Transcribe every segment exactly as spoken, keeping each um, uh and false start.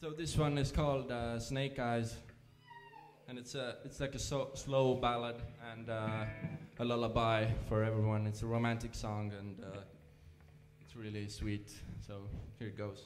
So this one is called uh, Snake Eyes, and it's a it's like a so slow ballad and uh, a lullaby for everyone. It's a romantic song, and uh, it's really sweet. So here it goes.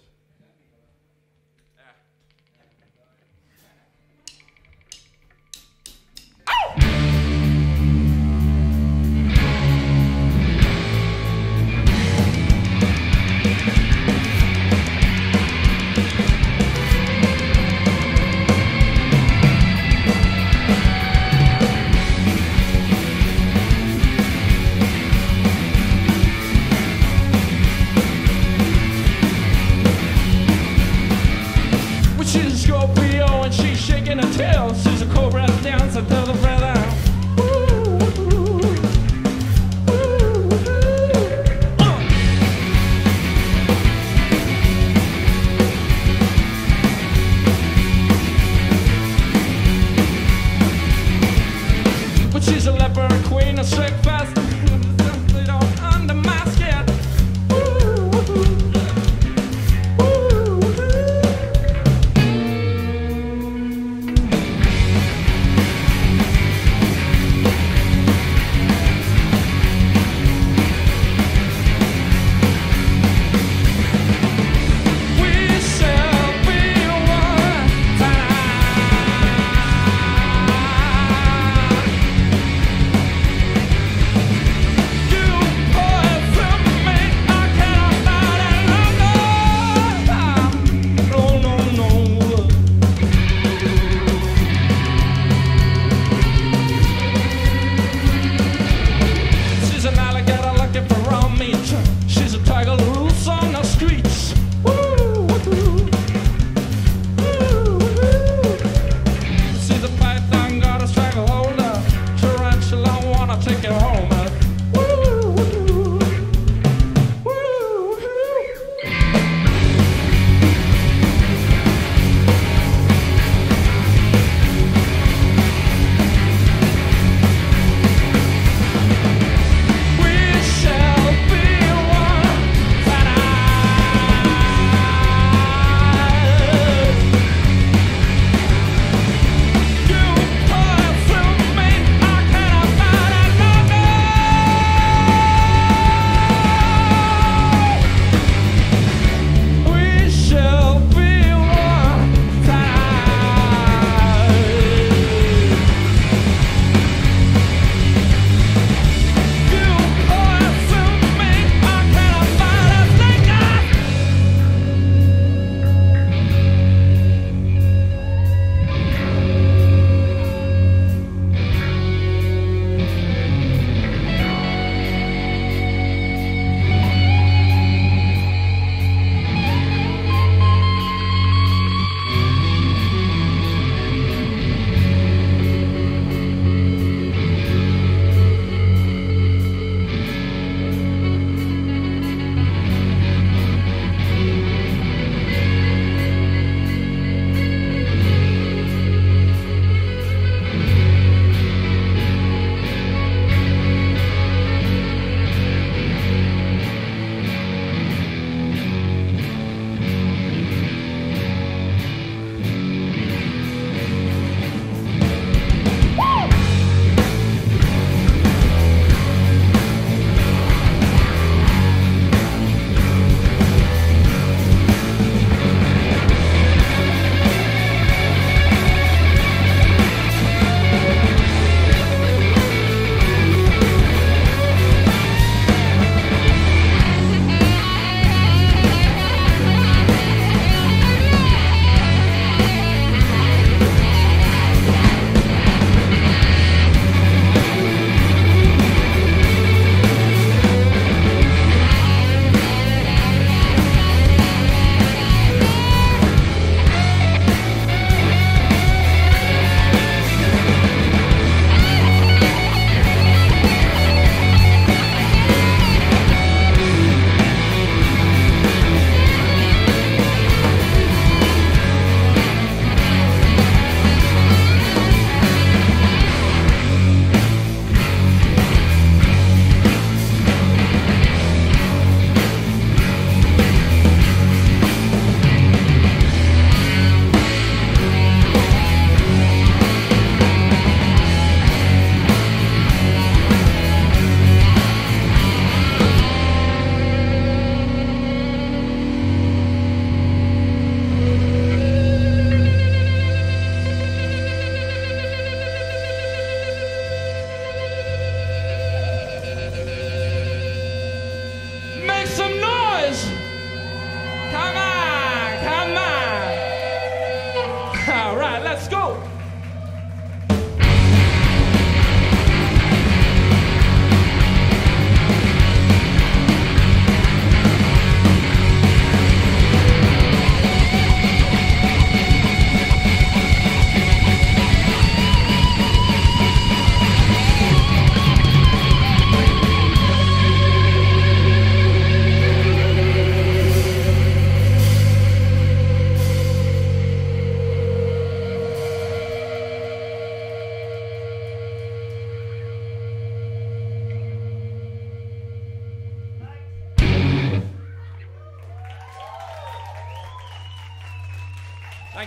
She's a leopard queen, a sick fast. They don't undermask it. Ooh, ooh, ooh. We shall be one time.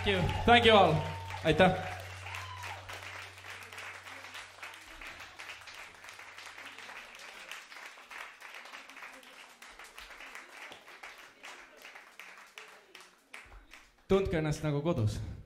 Thank you. Thank you all. Aitäh! Tundke ennast nagu kodus.